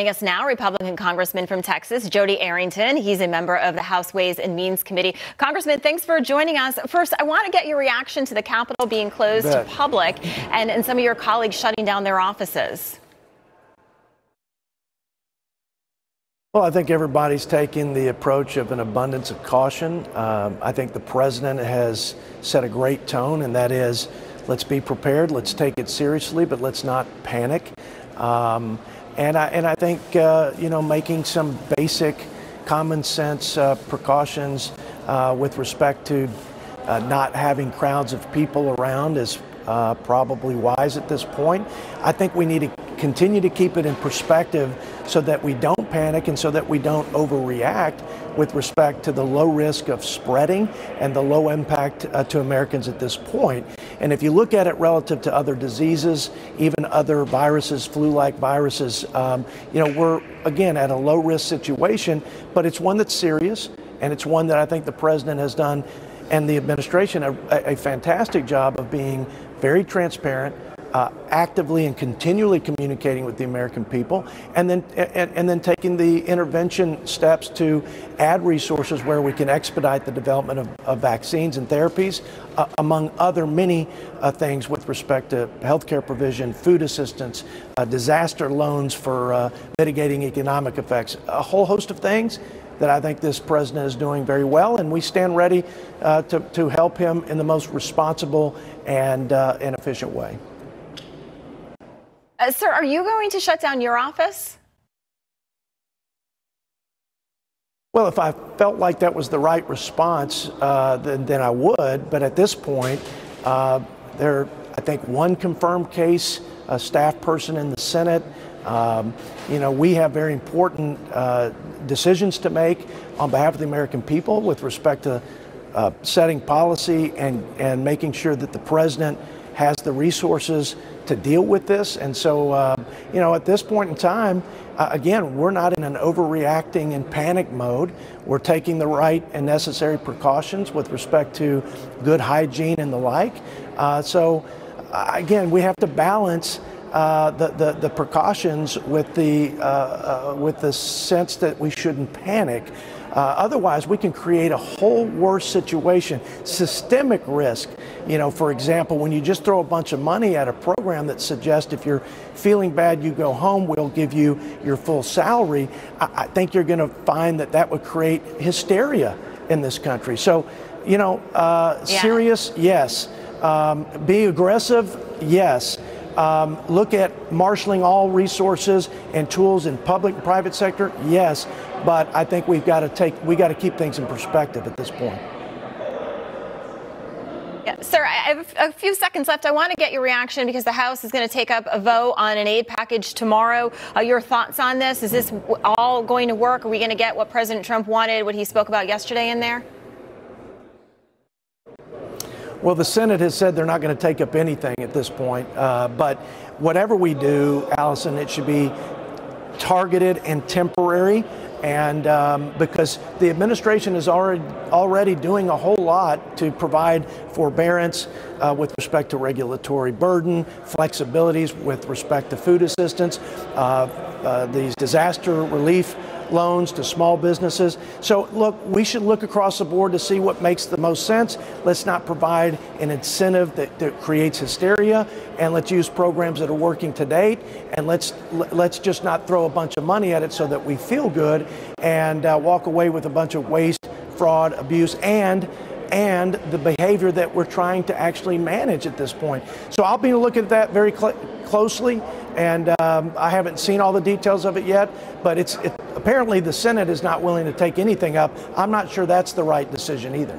Joining us now, Republican Congressman from Texas, Jodey Arrington. He's a member of the House Ways and Means Committee. Congressman, thanks for joining us. First, I want to get your reaction to the Capitol being closed to public and some of your colleagues shutting down their offices. Well, I think everybody's taking the approach of an abundance of caution. I think the president has set a great tone, and that is, let's be prepared, let's take it seriously, but let's not panic. And I think, you know, making some basic common sense precautions with respect to not having crowds of people around is probably wise at this point. I think we need to continue to keep it in perspective so that we don't panic and so that we don't overreact with respect to the low risk of spreading and the low impact to Americans at this point. And if you look at it relative to other diseases, even other viruses, flu-like viruses, you know, we're again at a low risk situation, but it's one that's serious, and it's one that I think the president has done and the administration a fantastic job of being very transparent, actively and continually communicating with the American people, and then taking the intervention steps to add resources where we can expedite the development of vaccines and therapies, among other many things with respect to healthcare provision, food assistance, disaster loans for mitigating economic effects, a whole host of things that I think this president is doing very well, and we stand ready to help him in the most responsible and efficient way. Sir, are you going to shut down your office? Well, if I felt like that was the right response, then I would. But at this point, there, I think, one confirmed case, a staff person in the Senate. You know, we have very important decisions to make on behalf of the American people with respect to setting policy and making sure that the president has the resources to deal with this. And so, you know, at this point in time, again, we're not in an overreacting and panic mode. We're taking the right and necessary precautions with respect to good hygiene and the like. Again, we have to balance the precautions with the sense that we shouldn't panic. Otherwise, we can create a whole worse situation. Systemic risk, you know, for example, when you just throw a bunch of money at a program that suggests if you're feeling bad, you go home, we'll give you your full salary. I think you're going to find that that would create hysteria in this country. So, you know, serious, yes. Be aggressive, yes. Look at marshaling all resources and tools in public and private sector, yes, but I think we got to keep things in perspective at this point. Yeah, sir, I have a few seconds left. I want to get your reaction because the House is going to take up a vote on an aid package tomorrow. Your thoughts on this? Is this all going to work? Are we going to get what President Trump wanted, what he spoke about yesterday in there? Well, the Senate has said they're not going to take up anything at this point, but whatever we do, Allison, it should be targeted and temporary, and because the administration is already doing a whole lot to provide forbearance with respect to regulatory burden, flexibilities with respect to food assistance, these disaster relief loans to small businesses. So look, we should look across the board to see what makes the most sense. Let's not provide an incentive that creates hysteria, and let's use programs that are working to date, and let's just not throw a bunch of money at it so that we feel good and walk away with a bunch of waste, fraud, abuse, and the behavior that we're trying to actually manage at this point. So I'll be looking at that very closely, and I haven't seen all the details of it yet, but apparently the Senate is not willing to take anything up. I'm not sure that's the right decision either.